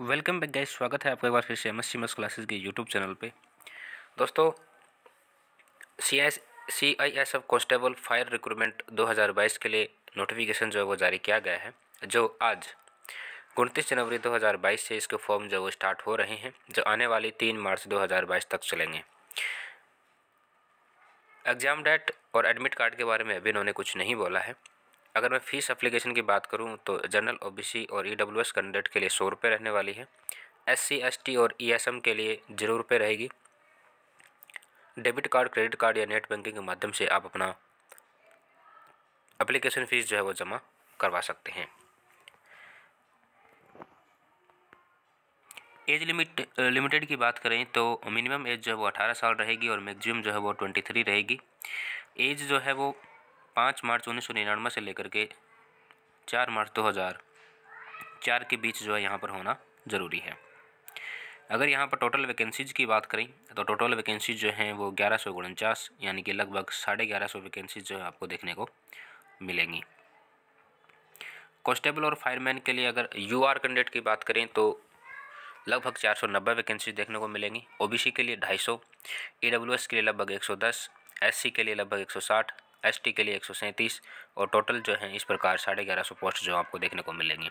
Welcome back guys, स्वागत है आपका एक बार फिर सीएमएस क्लासेस के यूट्यूब चैनल पे। दोस्तों, C I S F constable fire recruitment 2022 के लिए नोटिफिकेशन जो है वो जारी किया गया है, जो आज 29 जनवरी 2022 से इसके फॉर्म जो वो स्टार्ट हो रहे हैं, जो आने वाली 3 मार्च 2022 तक चलेंगे। एग्ज़ाम डेट और एडमिट कार्ड के बारे में अभी इन्होंने कुछ नहीं बोला है। अगर मैं फ़ीस एप्लीकेशन की बात करूं तो जनरल OBC और EWS कैंडिडेट के लिए 100 रुपये रहने वाली है। SC ST और ESM के लिए 0 रुपये रहेगी। डेबिट कार्ड, क्रेडिट कार्ड या नेट बैंकिंग के माध्यम से आप अपना एप्लीकेशन फ़ीस जो है वो जमा करवा सकते हैं। एज लिमिटेड की बात करें तो मिनिमम एज जो है वो 18 साल रहेगी और मैक्सिमम जो है वो 23 रहेगी। एज जो है वो 5 मार्च 1999 से लेकर के 4 मार्च 2004 के बीच जो है यहाँ पर होना ज़रूरी है। अगर यहाँ पर टोटल वैकेंसीज़ की बात करें तो टोटल वैकेंसीज जो हैं वो 1149 यानी कि लगभग 1150 वैकेंसीज जो है आपको देखने को मिलेंगी। कॉन्स्टेबल और फायरमैन के लिए अगर UR कैंडिडेट की बात करें तो लगभग 490 वैकेंसी देखने को मिलेंगी। OBC के लिए 250, EWS के लिए लगभग 110, SC के लिए लगभग 160, ST के लिए 137 और टोटल जो हैं इस प्रकार 1150 पोस्ट जो आपको देखने को मिलेंगी।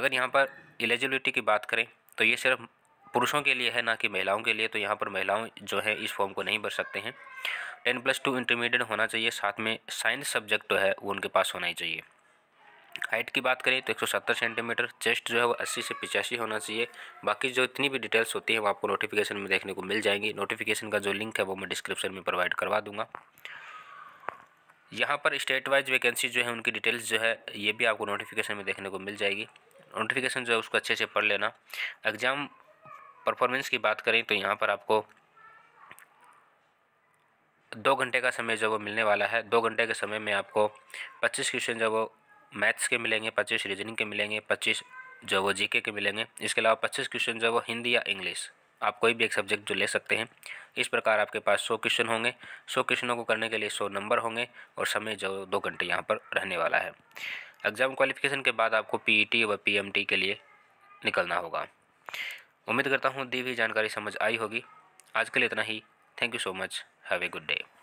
अगर यहाँ पर एलिजिबिलिटी की बात करें तो ये सिर्फ पुरुषों के लिए है, ना कि महिलाओं के लिए। तो यहाँ पर महिलाओं जो है इस फॉर्म को नहीं भर सकते हैं। 10+2 इंटरमीडिएट होना चाहिए, साथ में साइंस सब्जेक्ट जो है वो उनके पास होना ही चाहिए। हाइट की बात करें तो 170 सेंटीमीटर, चेस्ट जो है वो 80 से 85 होना चाहिए। बाकी जो इतनी भी डिटेल्स होती है वो आपको नोटिफिकेशन में देखने को मिल जाएंगी। नोटिफिकेशन का जो लिंक है वो मैं डिस्क्रिप्शन में प्रोवाइड करवा दूँगा। यहाँ पर स्टेट वाइज वैकेंसी जो है उनकी डिटेल्स जो है ये भी आपको नोटिफिकेशन में देखने को मिल जाएगी। नोटिफिकेशन जो है उसको अच्छे से पढ़ लेना। एग्ज़ाम परफॉर्मेंस की बात करें तो यहाँ पर आपको 2 घंटे का समय जो वो मिलने वाला है। 2 घंटे के समय में आपको 25 क्वेश्चन जो वो मैथ्स के मिलेंगे, 25 रीजनिंग के मिलेंगे, 25 जो वो GK के मिलेंगे। इसके अलावा 25 क्वेश्चन जो वो हिंदी या इंग्लिश, आप कोई भी एक सब्जेक्ट जो ले सकते हैं। इस प्रकार आपके पास 100 क्वेश्चन होंगे। 100 क्वेश्चनों को करने के लिए 100 नंबर होंगे और समय जो 2 घंटे यहाँ पर रहने वाला है। एग्ज़ाम क्वालिफिकेशन के बाद आपको PET व PMT के लिए निकलना होगा। उम्मीद करता हूँ दी हुई जानकारी समझ आई होगी। आज के लिए इतना ही। Thank you so much. Have a good day.